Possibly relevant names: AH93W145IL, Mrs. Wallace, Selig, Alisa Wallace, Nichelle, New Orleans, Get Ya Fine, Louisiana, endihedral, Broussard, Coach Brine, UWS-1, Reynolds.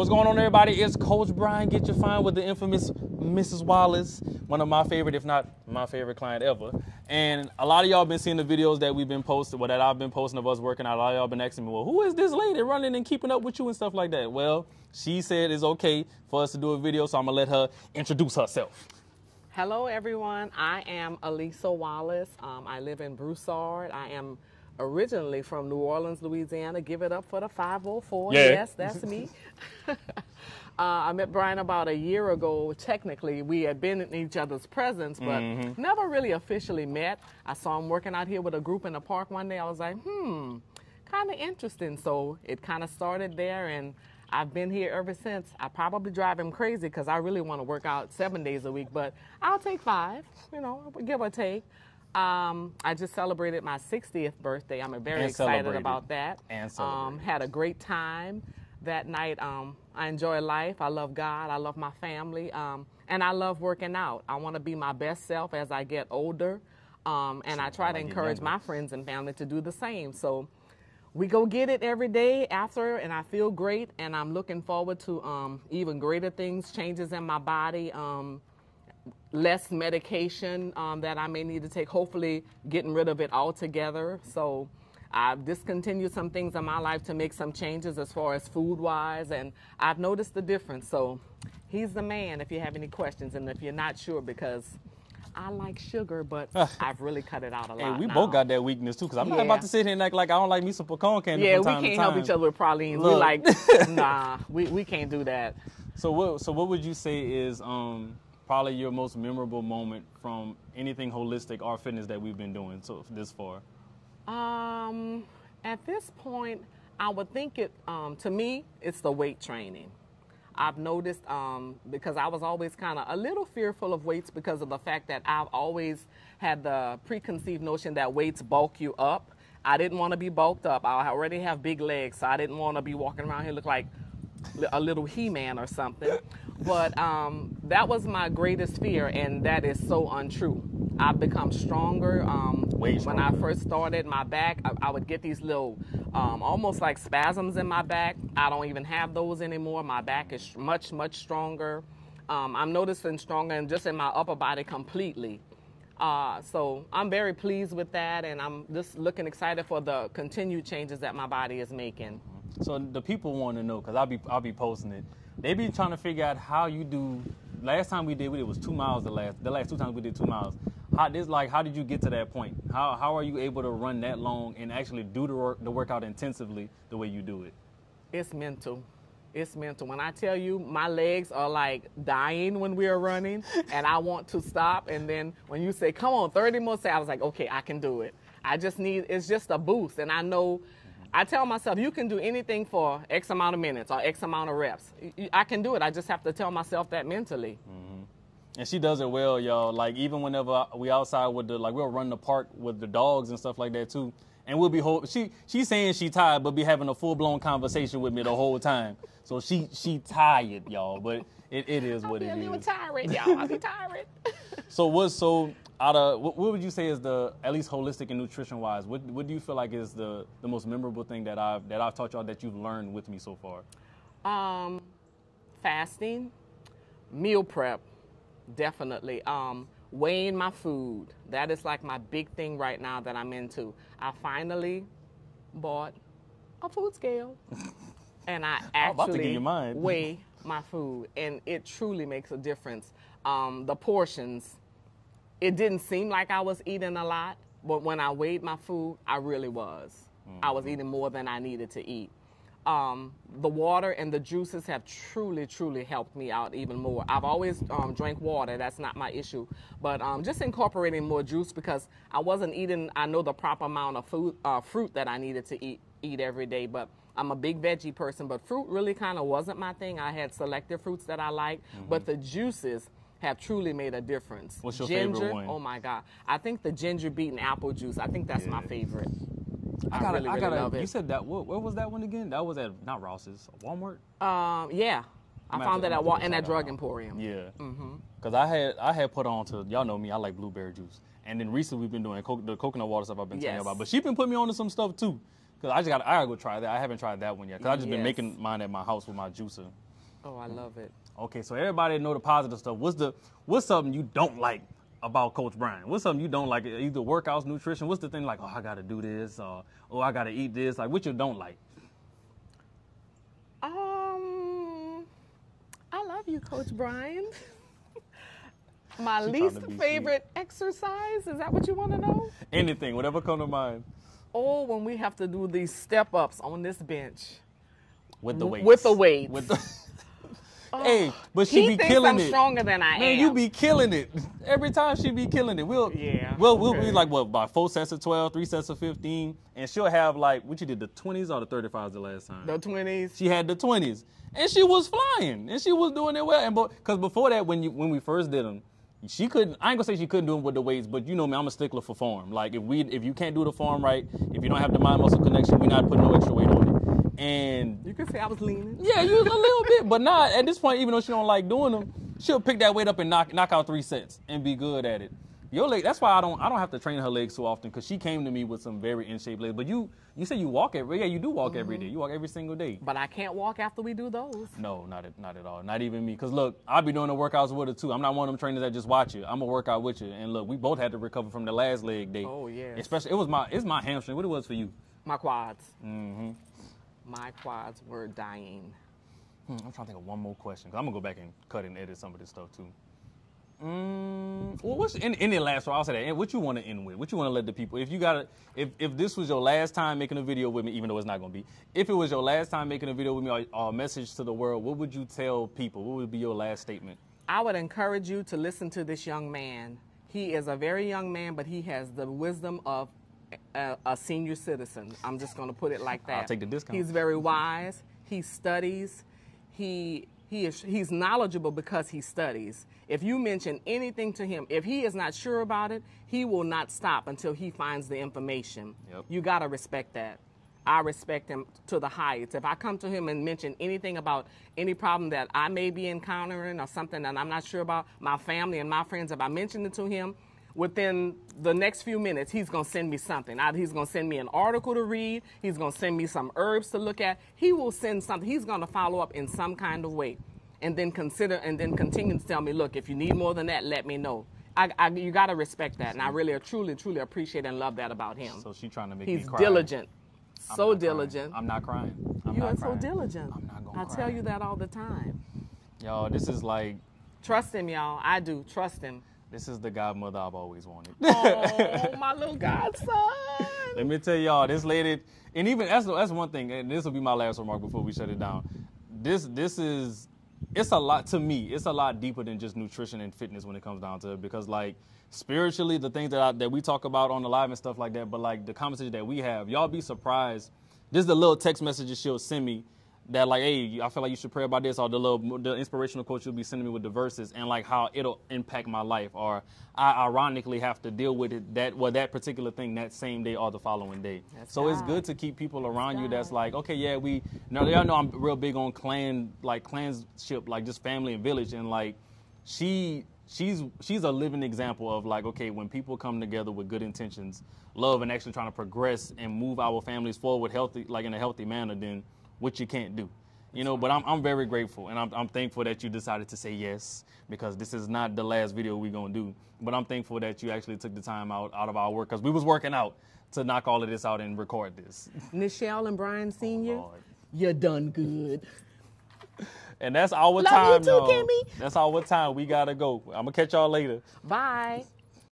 What's going on, everybody? It's Coach Brine. Get your fine with the infamous Mrs. Wallace, one of my favorite, if not my favorite client ever. And a lot of y'all been seeing the videos that we've been posting, well, that I've been posting of us working out. A lot of y'all been asking me, well, who is this lady running and keeping up with you and stuff like that? Well, she said it's okay for us to do a video, so I'm gonna let her introduce herself. Hello, everyone. I am Alisa Wallace. I live in Broussard. I am originally from New Orleans, Louisiana. Give it up for the 504. Yeah. Yes, that's me. I met Brian about a year ago. Technically, we had been in each other's presence, but never really officially met. I saw him working out here with a group in the park one day. I was like, kind of interesting. So it kind of started there, and I've been here ever since. I probably drive him crazy because I really want to work out 7 days a week, but I'll take five, you know, give or take. I just celebrated my 60th birthday. I'm very excited about that. And had a great time that night. I enjoy life. I love God. I love my family. And I love working out. I want to be my best self as I get older. And I try to encourage my friends and family to do the same. So we go get it every day after, and I feel great. And I'm looking forward to even greater things, changes in my body. Less medication that I may need to take, hopefully getting rid of it altogether. So I've discontinued some things in my life to make some changes as far as food-wise, and I've noticed the difference. So he's the man if you have any questions, and if you're not sure, because I like sugar, but I've really cut it out a lot. Hey, we both got that weakness, too, because I'm not about to sit here and act like I don't like me some pecan candy from time to time. Yeah, we can't help each other with pralines. We're like, nah, we can't do that. So what would you say is probably your most memorable moment from anything holistic or fitness that we've been doing so this far? At this point, I would think it, to me, it's the weight training. I've noticed because I was always kind of a little fearful of weights because of the fact that I've always had the preconceived notion that weights bulk you up. I didn't want to be bulked up. I already have big legs, so I didn't want to be walking around here look like a little He-Man or something. But that was my greatest fear, and that is so untrue. I've become stronger. When I first started, my back, I would get these little, almost like spasms in my back. I don't even have those anymore. My back is much, much stronger. I'm noticing stronger and just in my upper body completely. So I'm very pleased with that, and I'm just looking excited for the continued changes that my body is making. So the people want to know, because I'll be posting it. They be trying to figure out how you do. Last time we did, it was 2 miles. The last two times we did 2 miles. How did you get to that point? How are you able to run that long and actually do the workout intensively the way you do it? It's mental. It's mental. When I tell you, my legs are like dying when we are running, and I want to stop. And then when you say, "Come on, 30 more," I was like, "Okay, I can do it." I just need. It's just a boost, and I know. I tell myself, you can do anything for X amount of minutes or X amount of reps. I can do it. I just have to tell myself that mentally. And she does it well, y'all. Like, even whenever we outside with the, like, we'll run the park with the dogs and stuff like that, too. And we'll be, she's saying she tired, but be having a full-blown conversation with me the whole time. So she tired, y'all, but it is what it is. I'll be tired, y'all. I'll be tired. What would you say is the, at least holistic and nutrition-wise, what do you feel like is the most memorable thing that I've taught y'all that you've learned with me so far? Fasting, meal prep, definitely. Weighing my food, that is like my big thing right now that I'm into. I finally bought a food scale, and I actually weigh my food, and it truly makes a difference. The portions. It didn't seem like I was eating a lot, but when I weighed my food, I really was. I was eating more than I needed to eat. The water and the juices have truly, truly helped me out even more. I've always drank water. That's not my issue. But just incorporating more juice because I wasn't eating, I know, the proper amount of food, fruit that I needed to eat every day. But I'm a big veggie person, but fruit really kind of wasn't my thing. I had selective fruits that I liked, but the juices have truly made a difference. What's your favorite one? Oh my God. I think the ginger beet and apple juice. I think that's my favorite. I really love it. You said that, where was that one again? That was at, not Rouse's, Walmart? Yeah. I found that at Walmart and at Drug Emporium. Yeah. Because I had put on to, y'all know me, I like blueberry juice. And then recently we've been doing the coconut water stuff I've been telling you about. But she's been putting me on to some stuff too. Because I gotta go try that. I haven't tried that one yet. Because I've just been making mine at my house with my juicer. Oh, I love it. Okay, so everybody know the positive stuff. What's something you don't like about Coach Brine? What's something you don't like? Either workouts, nutrition. What's the thing like? Oh, I gotta do this. Or oh, I gotta eat this. Like, what you don't like? I love you, Coach Brine. My least favorite exercise. Is that what you want to know? Anything, whatever comes to mind. Oh, when we have to do these step ups on this bench. With the weights. With the weights. With the hey, but she be killing it. I'm stronger than I am. Man, you be killing it. Every time she be killing it. We'll be like, what, about 4 sets of 12, 3 sets of 15, and she'll have like, what you did, the 20s or the 35s the last time? The 20s. She had the 20s, and she was flying, and she was doing it well. And because before that, when we first did them, she couldn't. I ain't gonna say she couldn't do them with the weights, but you know me, I'm a stickler for form. Like if you can't do the form right, if you don't have the mind muscle connection, we're not putting no extra weight on it. And you could say I was leaning. Yeah, you was a little bit, but not at this point. Even though she don't like doing them, she'll pick that weight up and knock out 3 sets and be good at it. Your leg. That's why I don't have to train her legs so often, because she came to me with some very in shape legs. But you say you walk you do walk every day. You walk every single day. But I can't walk after we do those. No, not at all. Not even me. Cause look, I'll be doing the workouts with her too. I'm not one of them trainers that just watch you. I'm gonna work out with you. And look, we both had to recover from the last leg day. Oh yeah. Especially it's my hamstring. What it was for you? My quads. Mm-hmm. My quads were dying. I'm trying to think of one more question, 'cause I'm gonna go back and cut and edit some of this stuff too. Well, what's in the last one? I'll say that. What you want to end with? What you want to let the people? If this was your last time making a video with me, even though it's not gonna be, if it was your last time making a video with me or a message to the world, what would you tell people? What would be your last statement? I would encourage you to listen to this young man. He is a very young man, but he has the wisdom of a senior citizen. I'm just going to put it like that. I'll take the discount. He's very wise. He studies. He's knowledgeable because he studies. If you mention anything to him, if he is not sure about it, he will not stop until he finds the information. Yep. You got to respect that. I respect him to the highest. If I come to him and mention anything about any problem that I may be encountering or something that I'm not sure about, my family and my friends, if I mention it to him, within the next few minutes, he's going to send me something. He's going to send me an article to read. He's going to send me some herbs to look at. He will send something. He's going to follow up in some kind of way, and then continue to tell me, look, if you need more than that, let me know. You got to respect that, and I really, truly appreciate and love that about him. So she's trying to make me cry. He's diligent. So diligent. I'm not crying. You are so diligent. I'm not going to cry. I tell you that all the time. Y'all, this is like... Trust him, y'all. I do. Trust him. This is the godmother I've always wanted. Oh, my little godson. Let me tell y'all, this lady, and even that's one thing, and this will be my last remark before we shut it down. It's a lot to me. It's a lot deeper than just nutrition and fitness when it comes down to it, because like spiritually, the things that we talk about on the live and stuff like that, but like the conversation that we have, y'all be surprised. This is the little text messages she'll send me. That like, hey, I feel like you should pray about this, or the inspirational quotes you'll be sending me with the verses, and like how it'll impact my life, or I ironically have to deal with it that particular thing that same day or the following day. It's good to keep people around you that's like, okay, yeah, y'all know I'm real big on clanship, like just family and village, and like she's a living example of like, okay, when people come together with good intentions, love, and actually trying to progress and move our families forward healthy, like in a healthy manner, then what you can't do, you know. But I'm very grateful, and I'm thankful that you decided to say yes, because this is not the last video we're gonna do. But I'm thankful that you actually took the time out of our work, because we was working out to knock all of this out and record this. Nichelle and Brine Sr., you done good. And that's our time. Love you too, Kimmy. That's our time. We gotta go. I'm gonna catch y'all later. Bye.